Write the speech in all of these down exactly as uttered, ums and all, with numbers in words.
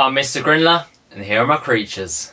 I'm Mister Grindler, and here are my creatures.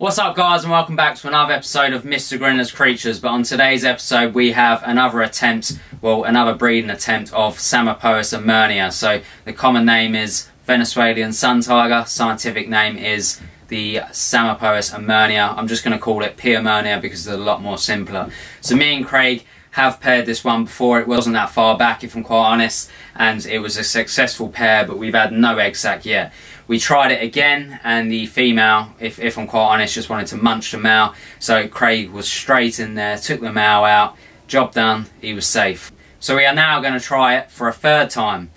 What's up guys, and welcome back to another episode of Mister Grindler's Creatures. But on today's episode we have another attempt, well another breeding attempt of Psalmopoeus irminia. So the common name is Venezuelan Sun Tiger, scientific name is the Psalmopoeus irminia. I'm just going to call it P. irminia because it's a lot more simpler. So me and Craig have paired this one before. It wasn't that far back if I'm quite honest, and it was a successful pair, but we've had no egg sac yet. We tried it again, and the female, if, if I'm quite honest, just wanted to munch the male. So Craig was straight in there, took the male out, job done, he was safe. So we are now going to try it for a third time.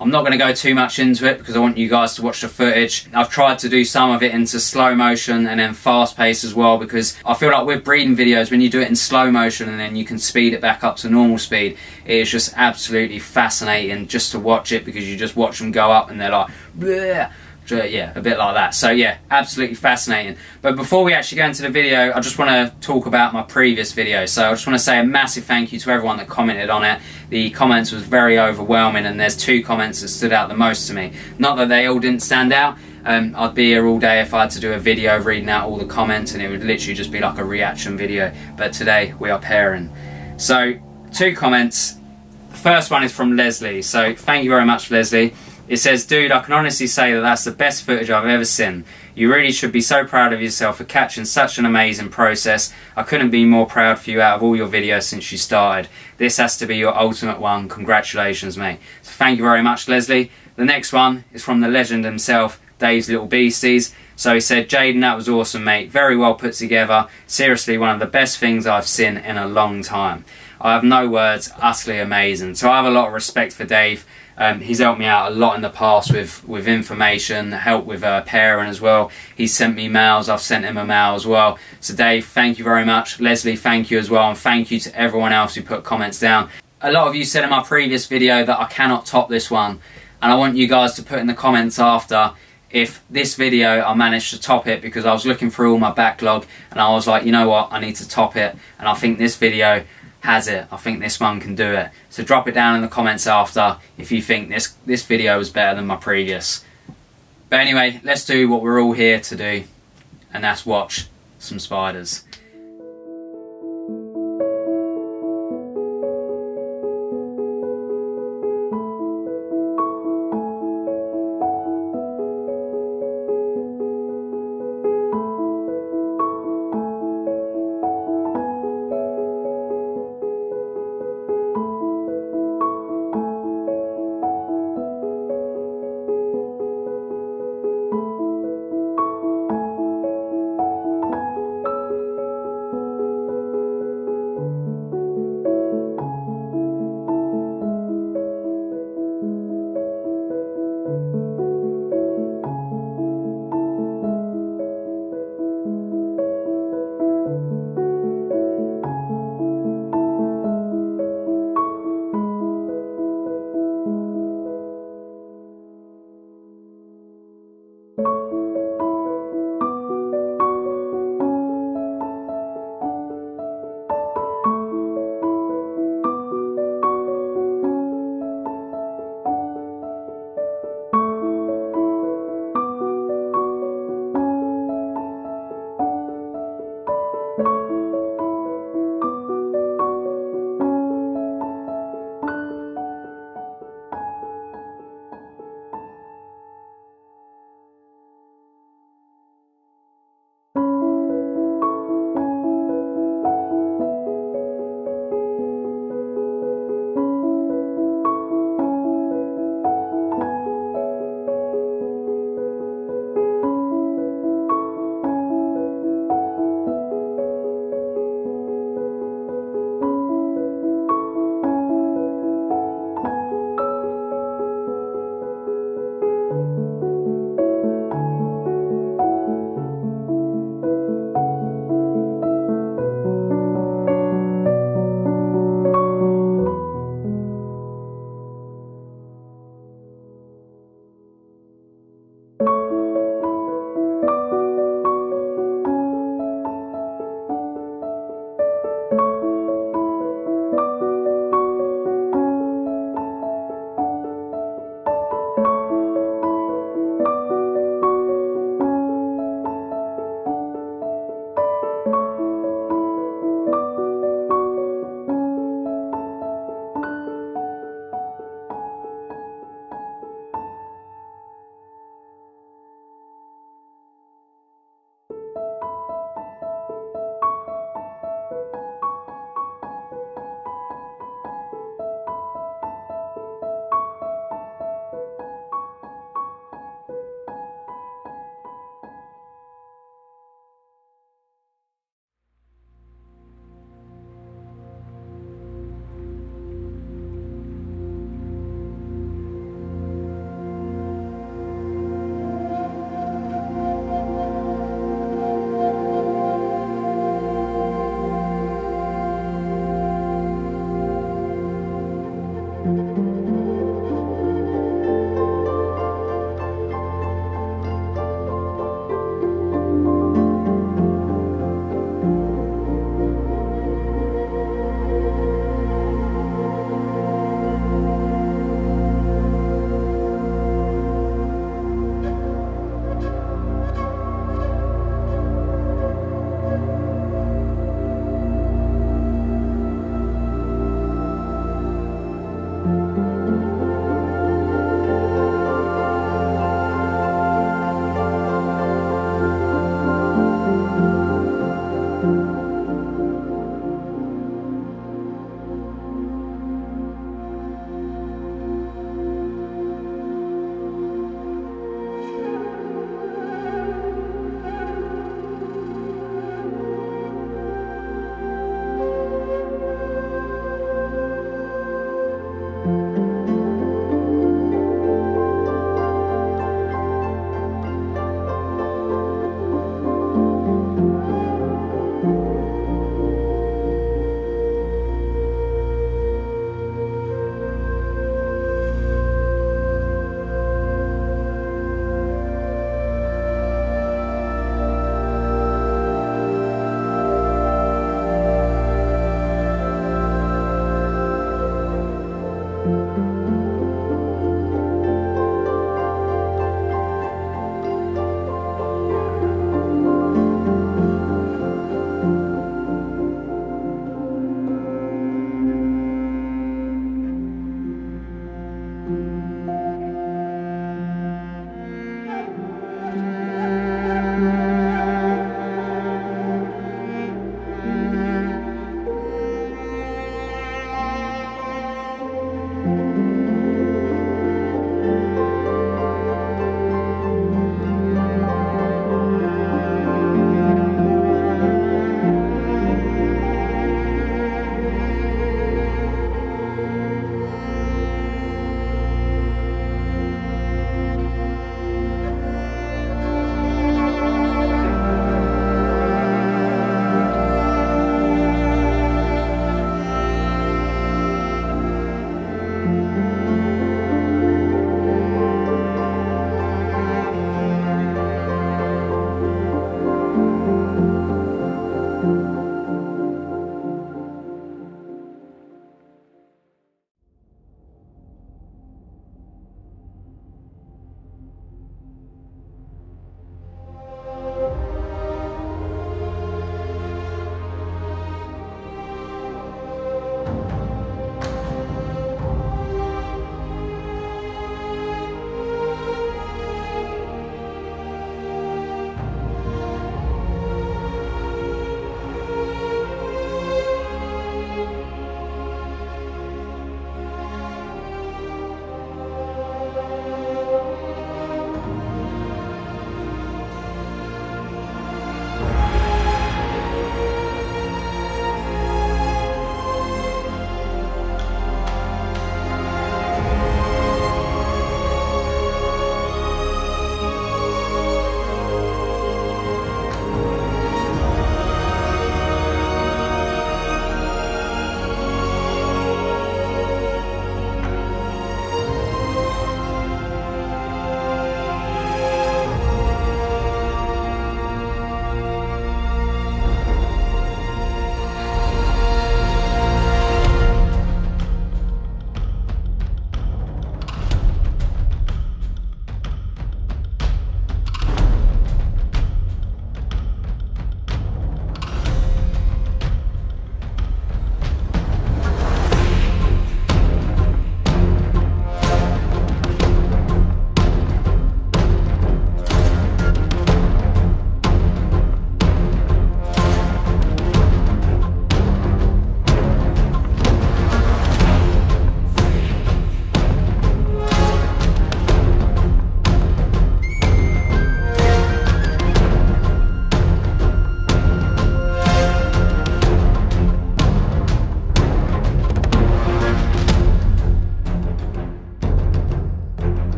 I'm not going to go too much into it because I want you guys to watch the footage. I've tried to do some of it into slow motion and then fast pace as well, because I feel like with breeding videos, when you do it in slow motion and then you can speed it back up to normal speed, it is just absolutely fascinating just to watch it, because you just watch them go up and they're like, bleh. Yeah, a bit like that. So yeah, absolutely fascinating. But before we actually go into the video, I just want to talk about my previous video. So I just want to say a massive thank you to everyone that commented on it. The comments was very overwhelming, and there's two comments that stood out the most to me. Not that they all didn't stand out. Um, I'd be here all day if I had to do a video reading out all the comments, and it would literally just be like a reaction video. But today we are pairing. So two comments. The first one is from Leslie. So thank you very much, Leslie. It says, dude, I can honestly say that that's the best footage I've ever seen. You really should be so proud of yourself for catching such an amazing process. I couldn't be more proud for you out of all your videos since you started. This has to be your ultimate one. Congratulations, mate. So thank you very much, Leslie. The next one is from the legend himself, Dave's Little Beasties. So he said, Jaden, that was awesome, mate. Very well put together. Seriously, one of the best things I've seen in a long time. I have no words, utterly amazing. So I have a lot of respect for Dave. Um, he's helped me out a lot in the past with, with information, help with uh, pairing as well. He's sent me mails, I've sent him a mail as well. So Dave, thank you very much. Leslie, thank you as well. And thank you to everyone else who put comments down. A lot of you said in my previous video that I cannot top this one. And I want you guys to put in the comments after if this video I managed to top it, because I was looking through all my backlog and I was like, you know what, I need to top it. And I think this video has it. I think this one can do it. So drop it down in the comments after if you think this this video was better than my previous. But anyway, let's do what we're all here to do, and that's watch some spiders.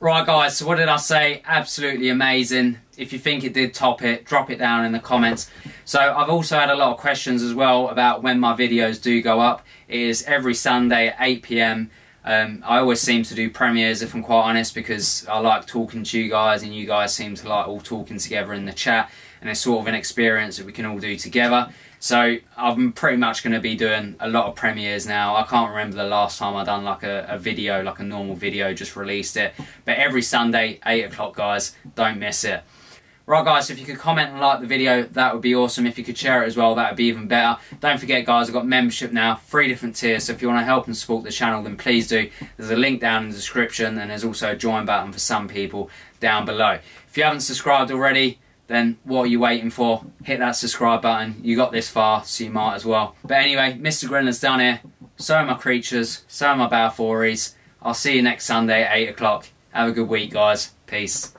Right guys, so what did I say? Absolutely amazing. If you think it did top it, drop it down in the comments. So I've also had a lot of questions as well about when my videos do go up. It is every Sunday at eight p m Um, I always seem to do premieres, if I'm quite honest, because I like talking to you guys and you guys seem to like all talking together in the chat, and it's sort of an experience that we can all do together. So I'm pretty much going to be doing a lot of premieres now. I can't remember the last time I done like a, a video, like a normal video, just released it. But every Sunday, eight o'clock guys, don't miss it. Right guys, if you could comment and like the video, that would be awesome. If you could share it as well, that would be even better. Don't forget guys, I've got membership now, three different tiers. So if you want to help and support the channel, then please do. There's a link down in the description, and there's also a join button for some people down below. If you haven't subscribed already, then what are you waiting for? Hit that subscribe button. You got this far, so you might as well. But anyway, Mister Grindler's done here. So are my creatures, so are my Balfories. I'll see you next Sunday at eight o'clock. Have a good week, guys. Peace.